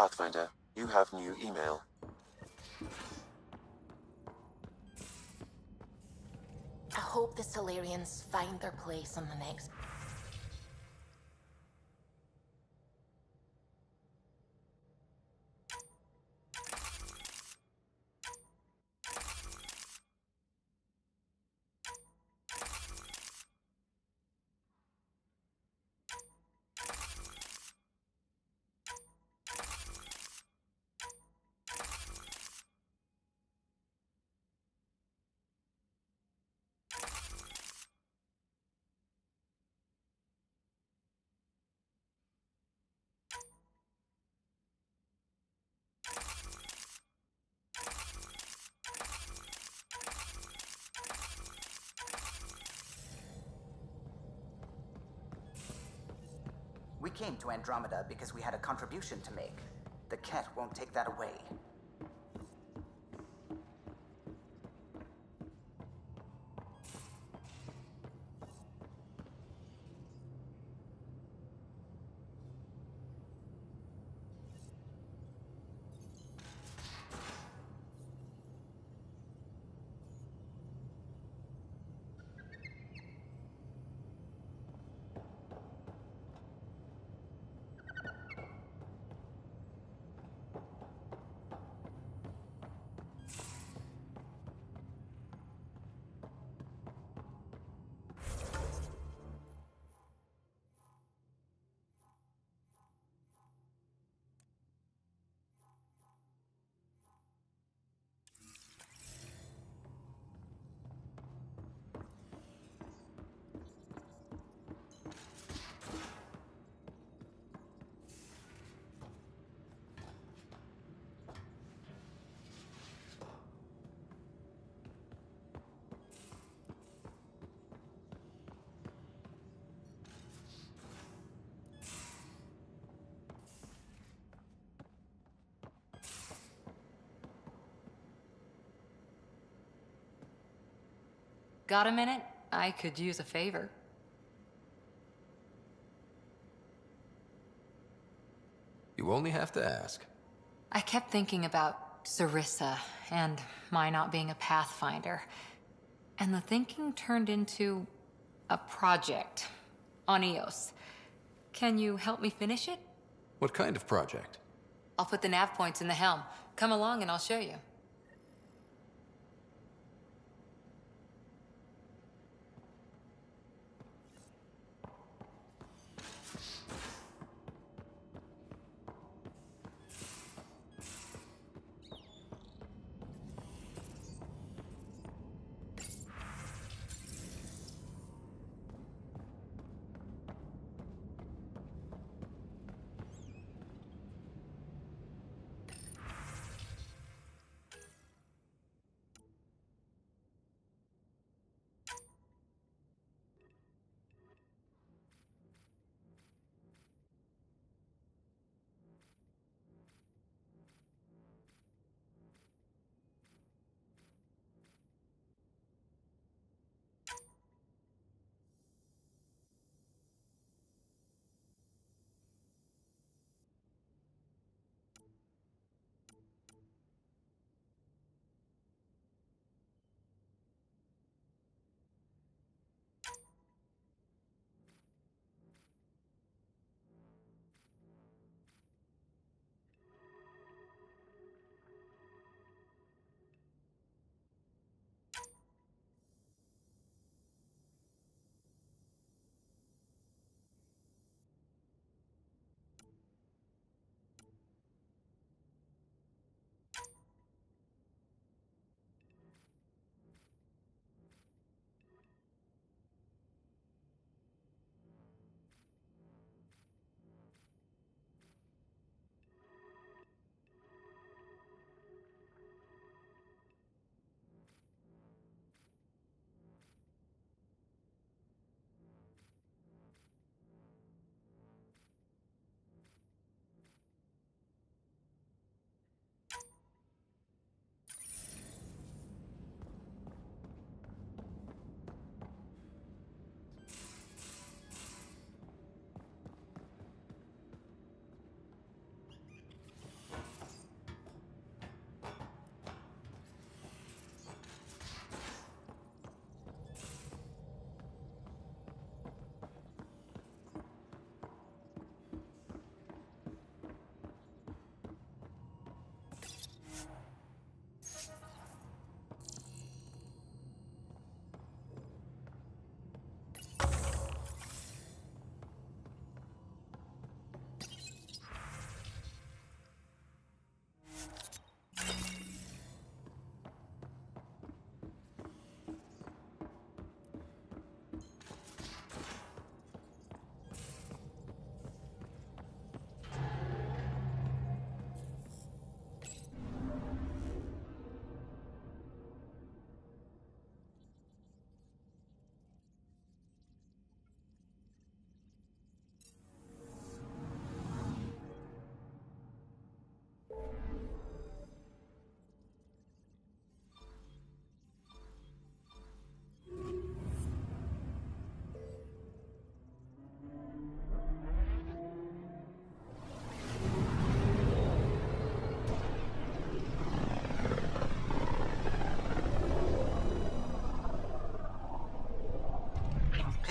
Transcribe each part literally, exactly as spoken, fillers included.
Pathfinder, you have new email. I hope the Salarians find their place on the next... We came to Andromeda because we had a contribution to make. The Kett won't take that away. Got a minute? I could use a favor. You only have to ask. I kept thinking about Sarissa and my not being a Pathfinder. And the thinking turned into a project on Eos. Can you help me finish it? What kind of project? I'll put the nav points in the helm. Come along and I'll show you.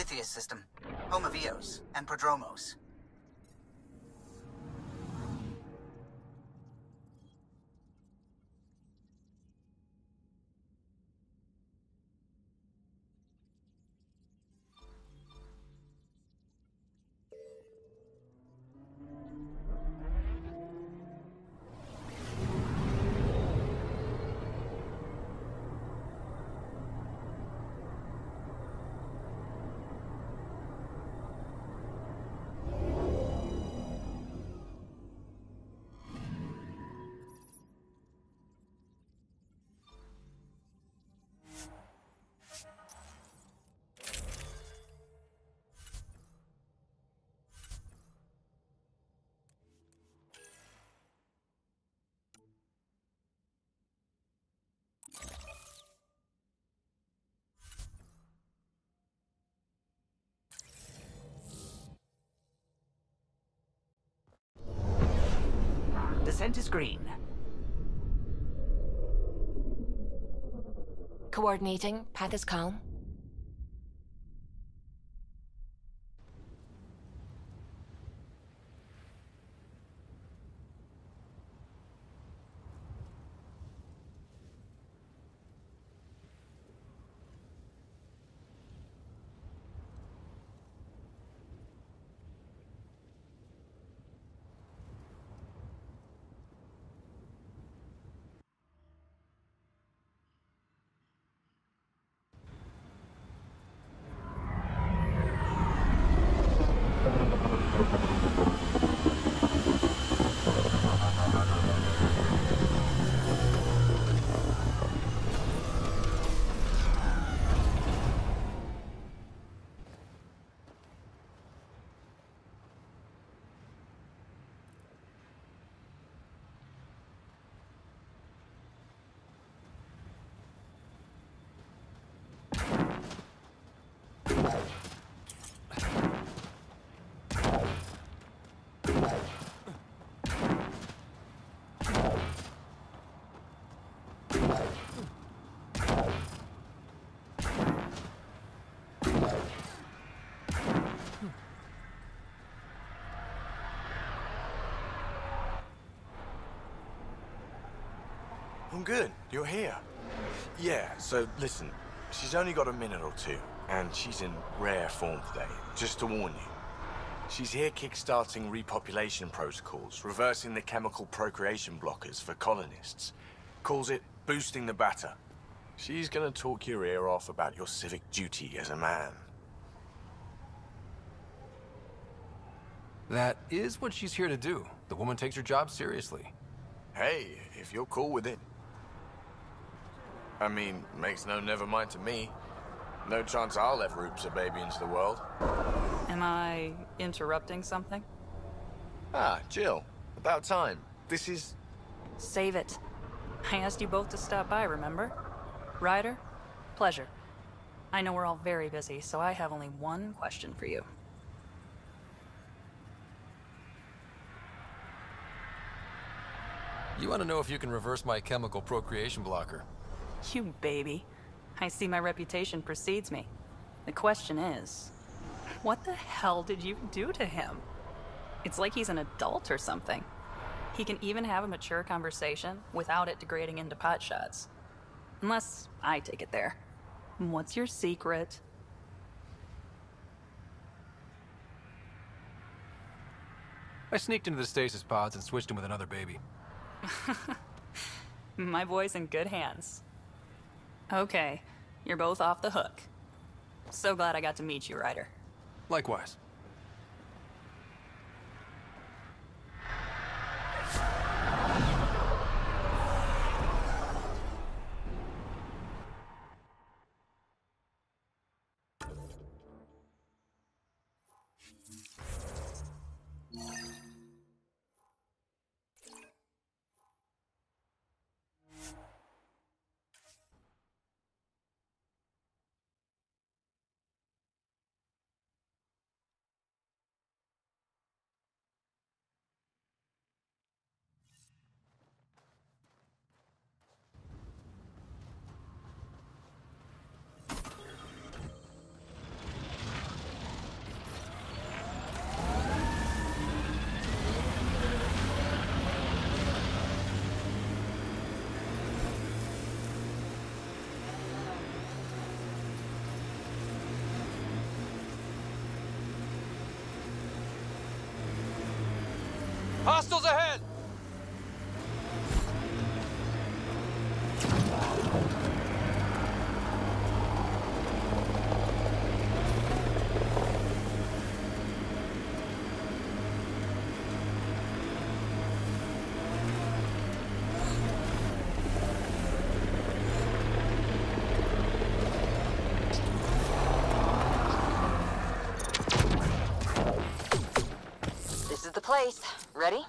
Prometheus system, home of Eos and Prodromos. Descent is green. Coordinating. Path is calm. I'm good. You're here. Yeah, so listen, she's only got a minute or two, and she's in rare form today, just to warn you. She's here kick-starting repopulation protocols, reversing the chemical procreation blockers for colonists. Calls it boosting the batter. She's gonna talk your ear off about your civic duty as a man. That is what she's here to do. The woman takes her job seriously. Hey, if you're cool with it. I mean, makes no never mind to me. No chance I'll ever oops a baby into the world. Am I interrupting something? Ah, Jill. About time. This is... Save it. I asked you both to stop by, remember? Ryder, pleasure. I know we're all very busy, so I have only one question for you. You want to know if you can reverse my chemical procreation blocker? You baby. I see my reputation precedes me. The question is, what the hell did you do to him? It's like he's an adult or something. He can even have a mature conversation without it degrading into pot shots. Unless I take it there. What's your secret? I sneaked into the stasis pods and switched him with another baby. My boy's in good hands. Okay, you're both off the hook. So glad I got to meet you, Ryder. Likewise. Hostiles ahead! Place. Ready?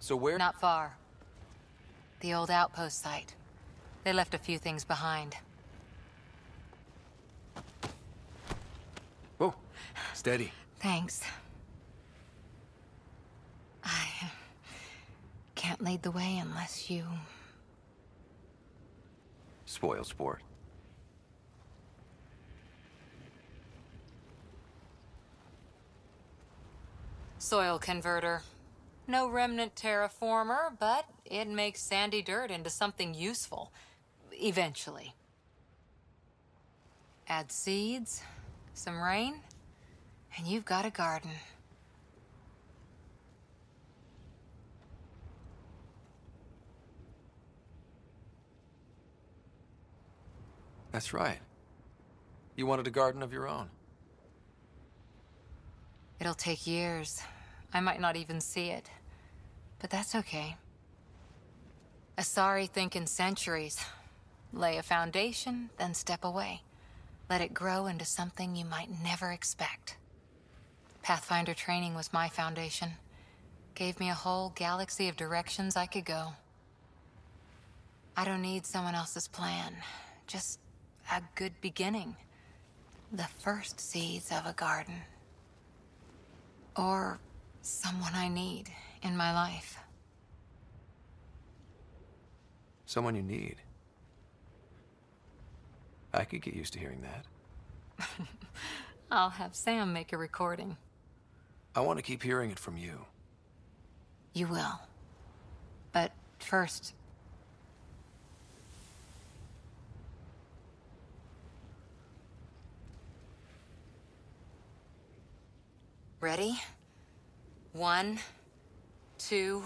So where? Not far. The old outpost site. They left a few things behind. Whoa. Steady. Thanks. I... can't lead the way unless you... Spoil sport. Soil converter. No remnant terraformer, but it makes sandy dirt into something useful. Eventually. Add seeds, some rain, and you've got a garden. That's right. You wanted a garden of your own. It'll take years. I might not even see it. But that's okay. Asari think in centuries. Lay a foundation, then step away. Let it grow into something you might never expect. Pathfinder training was my foundation. Gave me a whole galaxy of directions I could go. I don't need someone else's plan. Just... a good beginning. The first seeds of a garden. Or someone I need in my life. Someone you need. I could get used to hearing that. I'll have Sam make a recording. I want to keep hearing it from you. You will. But first... Ready? One, two...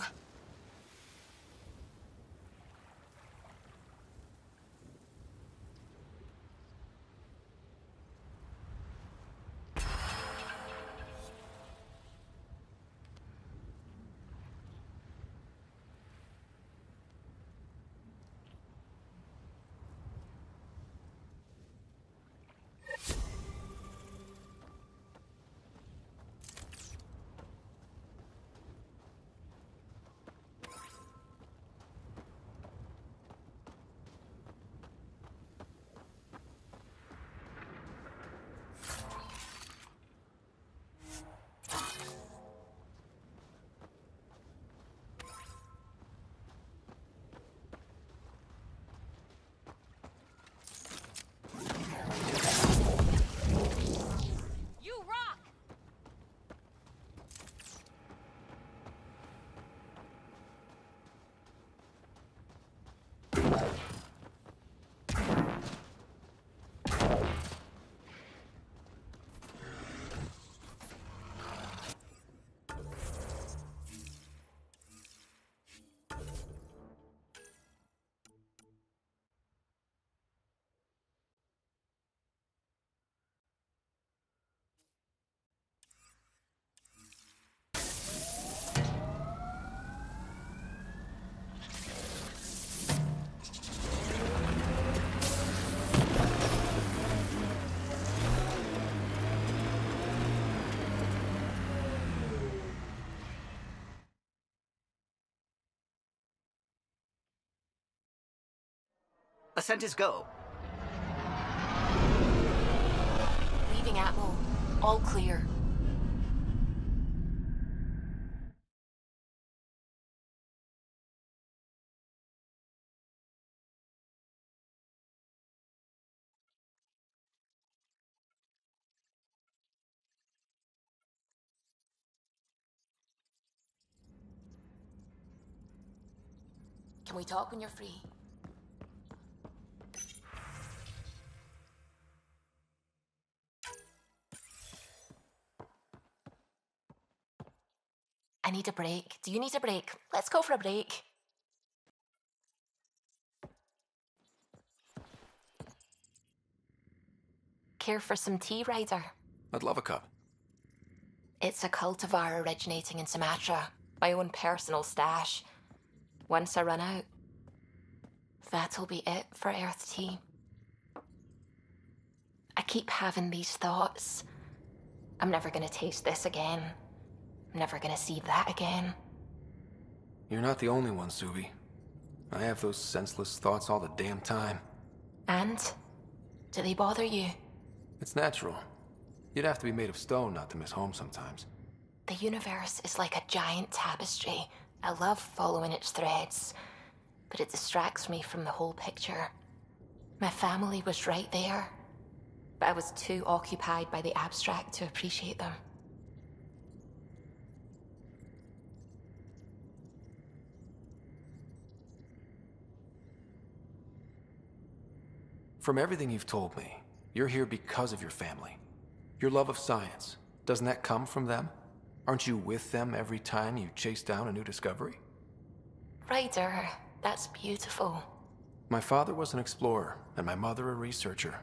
Ascent is go. Leaving Atmo. All clear. Can we talk when you're free? I need a break. Do you need a break? Let's go for a break. Care for some tea, Ryder? I'd love a cup. It's a cultivar originating in Sumatra. My own personal stash. Once I run out, that'll be it for Earth Tea. I keep having these thoughts. I'm never going to taste this again. I'm never going to see that again. You're not the only one, Suvi. I have those senseless thoughts all the damn time. And? Do they bother you? It's natural. You'd have to be made of stone not to miss home sometimes. The universe is like a giant tapestry. I love following its threads, but it distracts me from the whole picture. My family was right there, but I was too occupied by the abstract to appreciate them. From everything you've told me, you're here because of your family. Your love of science, doesn't that come from them? Aren't you with them every time you chase down a new discovery? Ryder, that's beautiful. My father was an explorer, and my mother a researcher.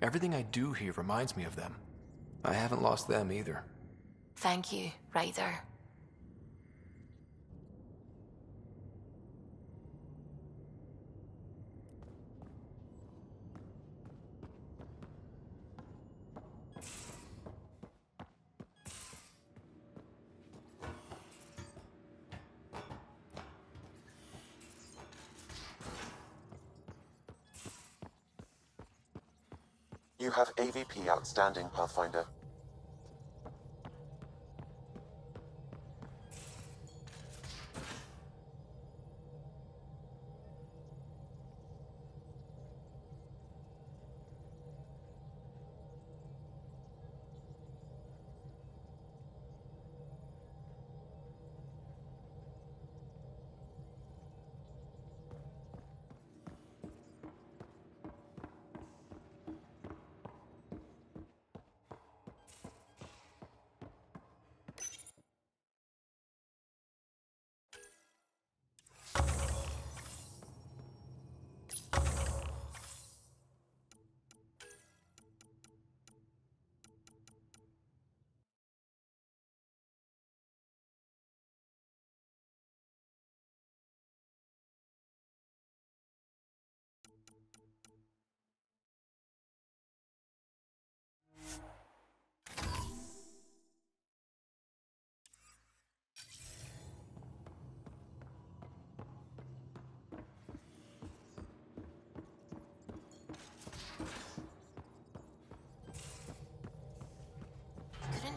Everything I do here reminds me of them. I haven't lost them either. Thank you, Ryder. You have A V P outstanding, Pathfinder.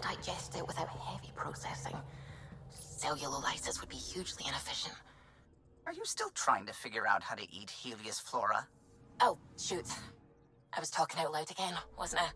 Digest it without heavy processing. Cellulolysis would be hugely inefficient. Are you still trying to figure out how to eat Helios flora? Oh, shoot. I was talking out loud again, wasn't I?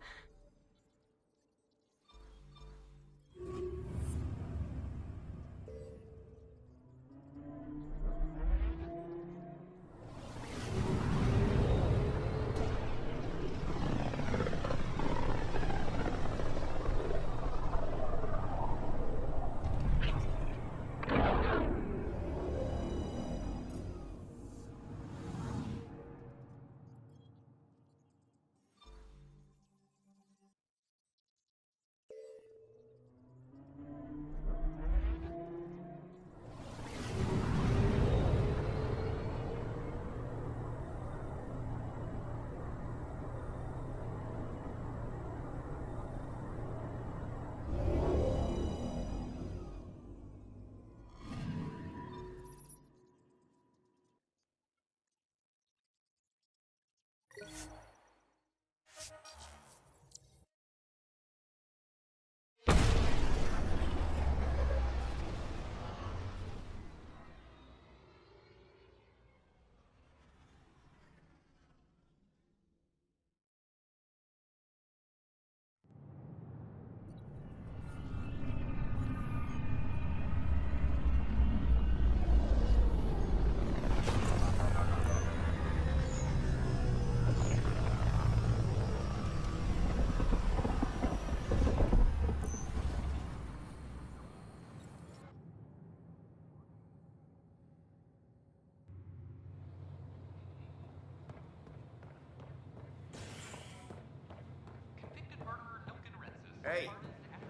Hey,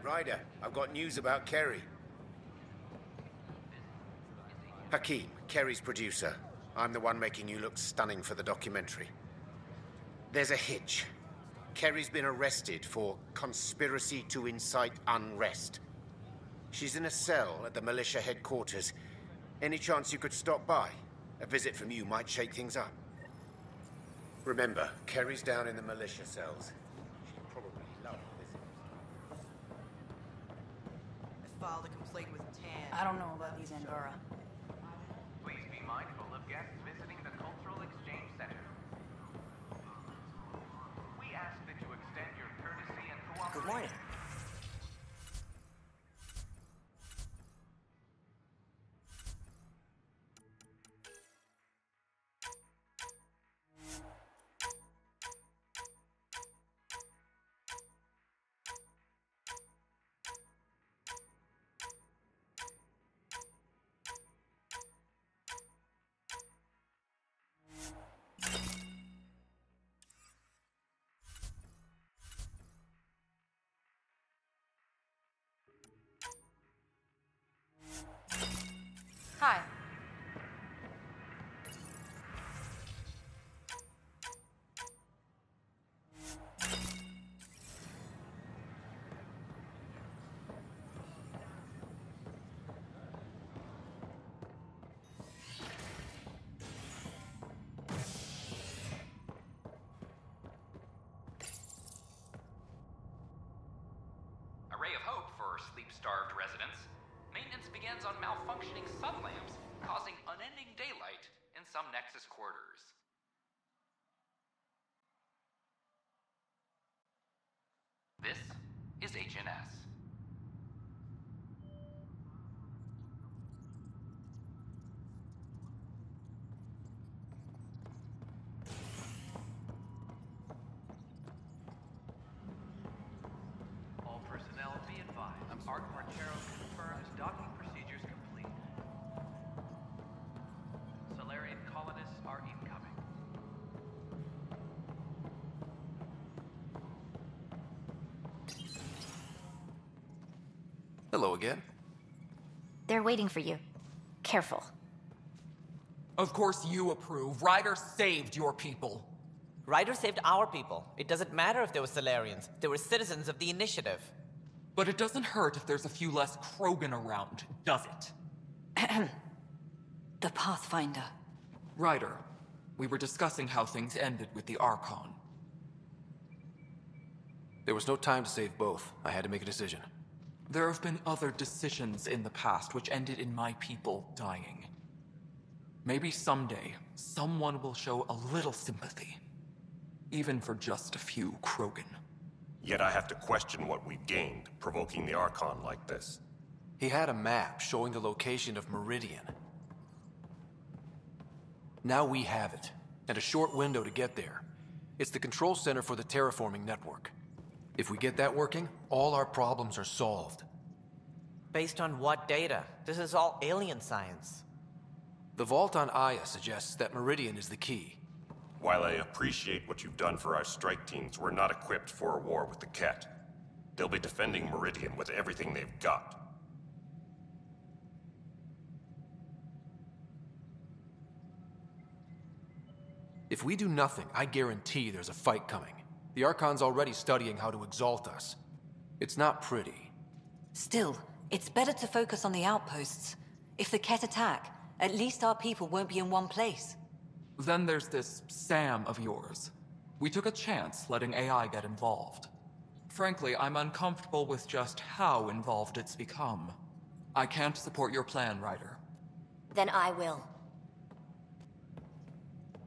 Ryder, I've got news about Kerry. Hakeem, Kerry's producer. I'm the one making you look stunning for the documentary. There's a hitch. Kerry's been arrested for conspiracy to incite unrest. She's in a cell at the militia headquarters. Any chance you could stop by? A visit from you might shake things up. Remember, Kerry's down in the militia cells. She'd probably love a visit. I filed a complaint with Tann. I don't know about these Andorra. Please be mindful of guests visiting the Cultural Exchange Center. We ask that you extend your courtesy and cooperation. Good morning. Hi. A ray of hope for sleep-starved residents. Maintenance begins on malfunctioning sun lamps, causing unending daylight in some Nexus quarters. This is H N S. All personnel be advised. I'm sorry. Docking procedures complete. Salarian colonists are incoming. Hello again. They're waiting for you. Careful. Of course you approve. Ryder saved your people. Ryder saved our people. It doesn't matter if they were Salarians. They were citizens of the Initiative. But it doesn't hurt if there's a few less Krogan around, does it? The Pathfinder. Ryder, we were discussing how things ended with the Archon. There was no time to save both. I had to make a decision. There have been other decisions in the past which ended in my people dying. Maybe someday, someone will show a little sympathy. Even for just a few Krogan. Yet I have to question what we've gained, provoking the Archon like this. He had a map showing the location of Meridian. Now we have it, and a short window to get there. It's the control center for the terraforming network. If we get that working, all our problems are solved. Based on what data? This is all alien science. The Vault on Aya suggests that Meridian is the key. While I appreciate what you've done for our strike teams, we're not equipped for a war with the Kett. They'll be defending Meridian with everything they've got. If we do nothing, I guarantee there's a fight coming. The Archon's already studying how to exalt us. It's not pretty. Still, it's better to focus on the outposts. If the Kett attack, at least our people won't be in one place. Then there's this Sam of yours. We took a chance letting A I get involved. Frankly, I'm uncomfortable with just how involved it's become. I can't support your plan, Ryder. Then I will.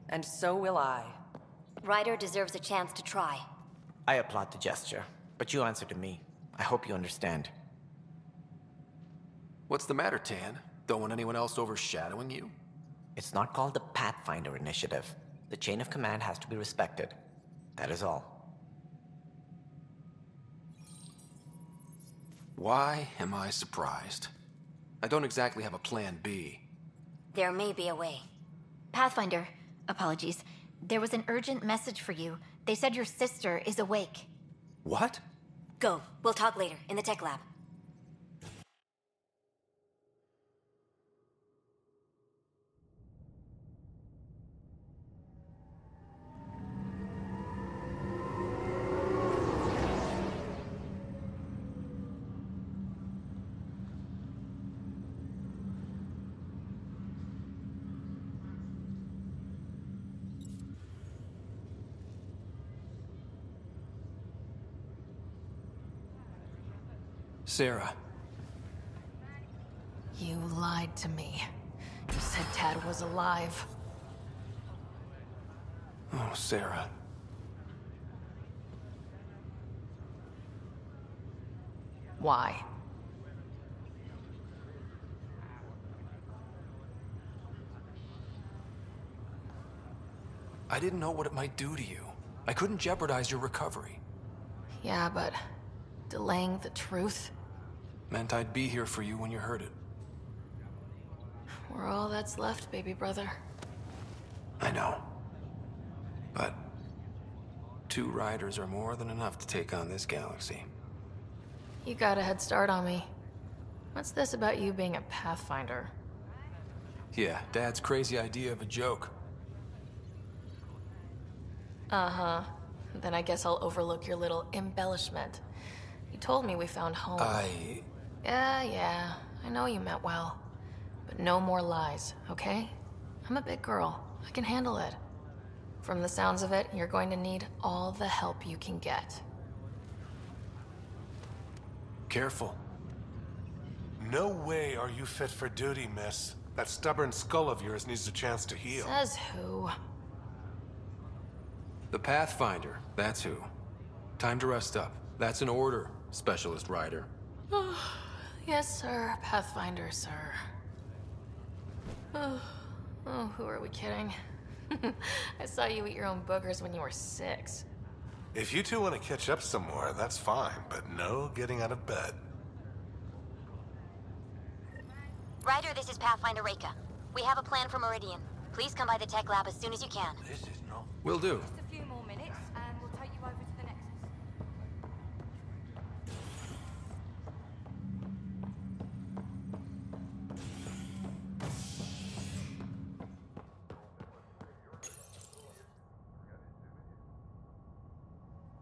And so will I. Ryder deserves a chance to try. I applaud the gesture, but you answer to me. I hope you understand. What's the matter, Tann? Don't want anyone else overshadowing you? It's not called the Pathfinder Initiative. The chain of command has to be respected. That is all. Why am I surprised? I don't exactly have a plan B. There may be a way. Pathfinder, apologies. There was an urgent message for you. They said your sister is awake. What? Go. We'll talk later, in the tech lab. Sarah. You lied to me. You said Tad was alive. Oh, Sarah. Why? I didn't know what it might do to you. I couldn't jeopardize your recovery. Yeah, but delaying the truth meant I'd be here for you when you heard it. We're all that's left, baby brother. I know. But two Riders are more than enough to take on this galaxy. You got a head start on me. What's this about you being a Pathfinder? Yeah, Dad's crazy idea of a joke. Uh-huh. Then I guess I'll overlook your little embellishment. You told me we found home. I... Yeah, yeah. I know you meant well. But no more lies, okay? I'm a big girl. I can handle it. From the sounds of it, you're going to need all the help you can get. Careful. No way are you fit for duty, miss. That stubborn skull of yours needs a chance to heal. Says who? The Pathfinder, that's who. Time to rest up. That's an order, Specialist Ryder. Oh, yes, sir. Pathfinder, sir. Oh, oh who are we kidding? I saw you eat your own boogers when you were six. If you two want to catch up somewhere, that's fine, but no getting out of bed. Ryder, this is Pathfinder Reka. We have a plan for Meridian. Please come by the tech lab as soon as you can. This is not... Will do. Just a few more minutes, and we'll take you over to the Nexus.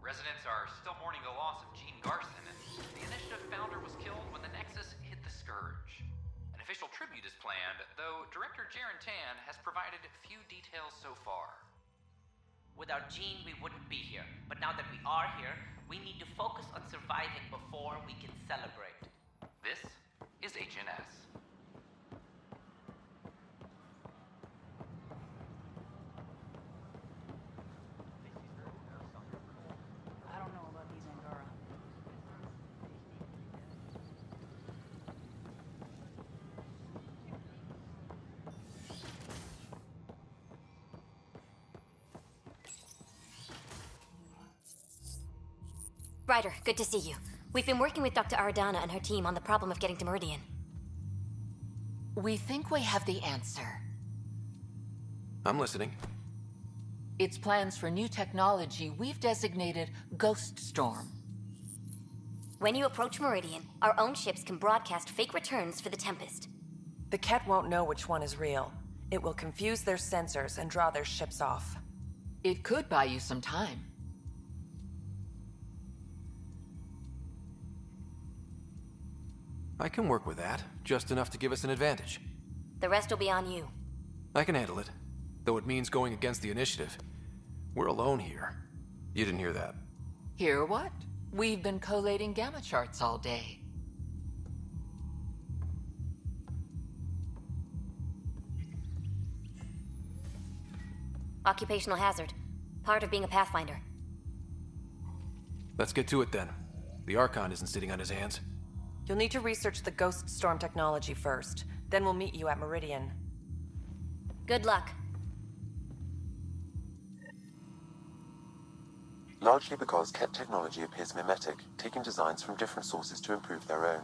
Residents are still mourning the loss of Gene Garson. The Initiative founder was killed when the Nexus hit the Scourge. An official tribute is planned, though Director Tann has provided few details so far. Without Gene, we wouldn't be here. But now that we are here, we need to focus on surviving before we can celebrate. This is H N S. Ryder, good to see you. We've been working with Doctor Ardana and her team on the problem of getting to Meridian. We think we have the answer. I'm listening. It's plans for new technology we've designated Ghost Storm. When you approach Meridian, our own ships can broadcast fake returns for the Tempest. The Kett won't know which one is real. It will confuse their sensors and draw their ships off. It could buy you some time. I can work with that, just enough to give us an advantage. The rest will be on you. I can handle it, though it means going against the Initiative. We're alone here. You didn't hear that. Hear what? We've been collating gamma charts all day. Occupational hazard. Part of being a Pathfinder. Let's get to it then. The Archon isn't sitting on his hands. You'll need to research the Ghost Storm technology first. Then we'll meet you at Meridian. Good luck. Largely because Kett technology appears mimetic, taking designs from different sources to improve their own.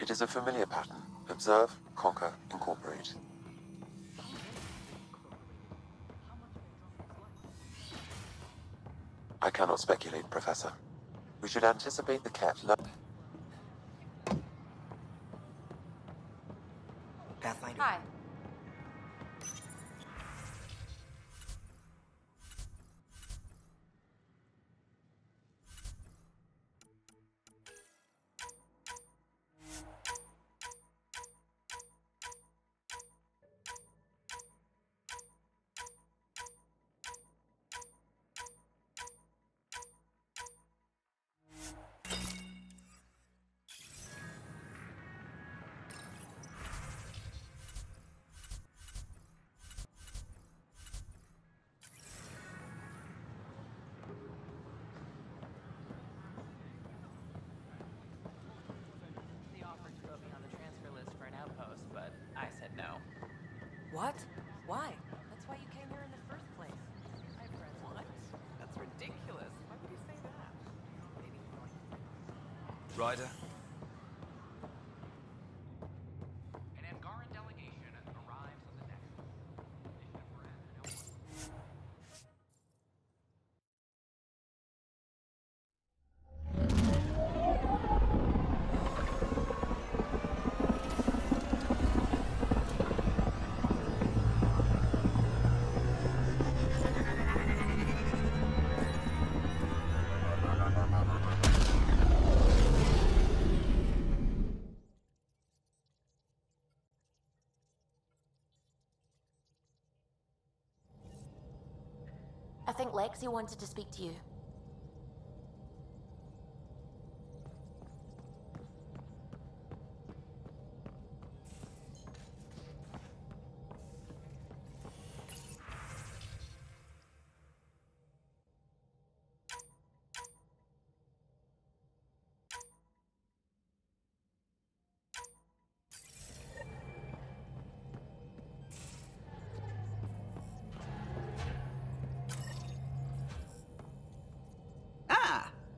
It is a familiar pattern. Observe, conquer, incorporate. I cannot speculate, Professor. We should anticipate the cat love. Pathfinder. Hi. What? Why? That's why you came here in the first place. I've read what? That's ridiculous. Why would you say that? Ryder. I think Lexi wanted to speak to you.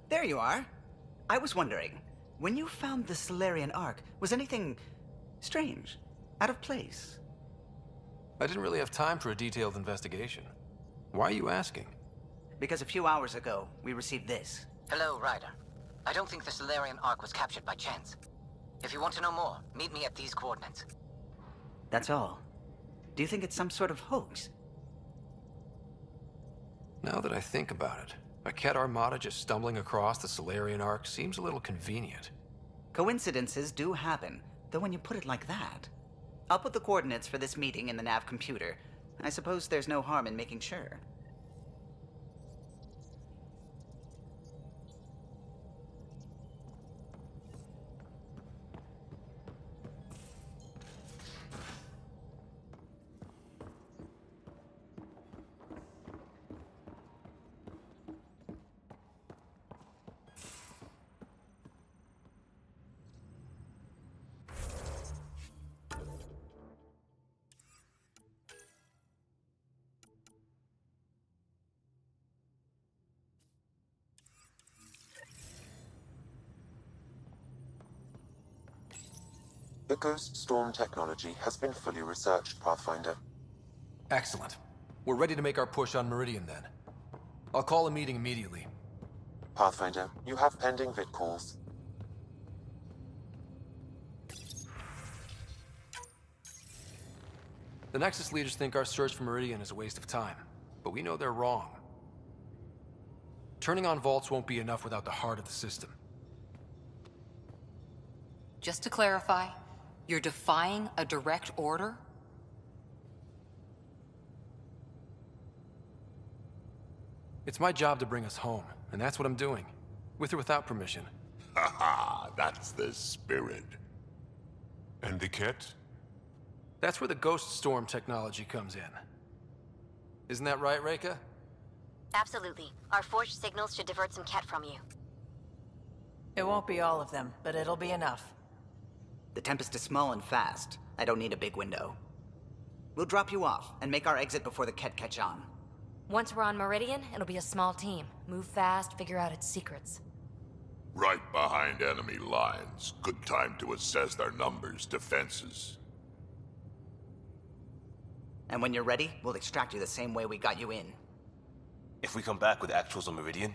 There you are. I was wondering, when you found the Salarian Ark, was anything strange, out of place? I didn't really have time for a detailed investigation. Why are you asking? Because a few hours ago, we received this. Hello, Ryder. I don't think the Salarian Ark was captured by chance. If you want to know more, meet me at these coordinates. That's all. Do you think it's some sort of hoax? Now that I think about it, a Kett armada just stumbling across the Salarian Ark seems a little convenient. Coincidences do happen, though when you put it like that. I'll put the coordinates for this meeting in the nav computer. I suppose there's no harm in making sure. The Ghost Storm technology has been fully researched, Pathfinder. Excellent. We're ready to make our push on Meridian, then. I'll call a meeting immediately. Pathfinder, you have pending vid calls. The Nexus leaders think our search for Meridian is a waste of time, but we know they're wrong. Turning on vaults won't be enough without the heart of the system. Just to clarify, you're defying a direct order? It's my job to bring us home, and that's what I'm doing. With or without permission. Ha ha! That's the spirit. And the Kett? That's where the Ghost Storm technology comes in. Isn't that right, Reka? Absolutely. Our forged signals should divert some Kett from you. It won't be all of them, but it'll be enough. The Tempest is small and fast. I don't need a big window. We'll drop you off and make our exit before the Kett catch on. Once we're on Meridian, it'll be a small team. Move fast, figure out its secrets. Right behind enemy lines. Good time to assess their numbers, defenses. And when you're ready, we'll extract you the same way we got you in. If we come back with actuals on Meridian,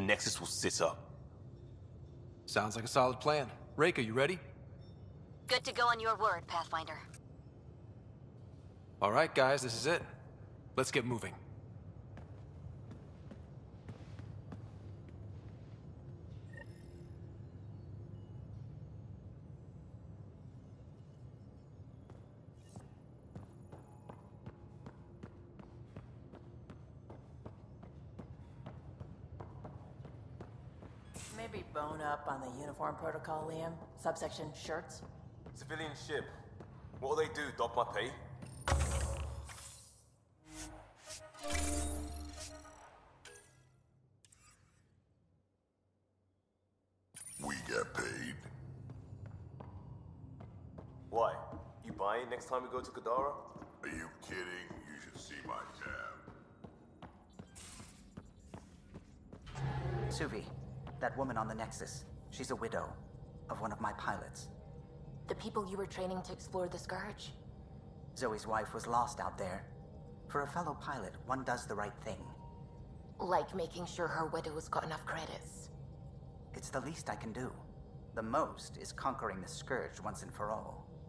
the Nexus will sit up. Sounds like a solid plan. Reka, you ready? Good to go on your word, Pathfinder. All right, guys, this is it. Let's get moving. Maybe bone up on the uniform protocol, Liam. Subsection shirts. Civilian ship. What do they do? Dock my pay? We get paid. Why? You buy it next time we go to Kadara? Are you kidding? You should see my tab. Suvi, that woman on the Nexus. She's a widow of one of my pilots. The people you were training to explore the Scourge? Zoe's wife was lost out there. For a fellow pilot, one does the right thing. Like making sure her widow's got enough credits. It's the least I can do. The most is conquering the Scourge once and for all.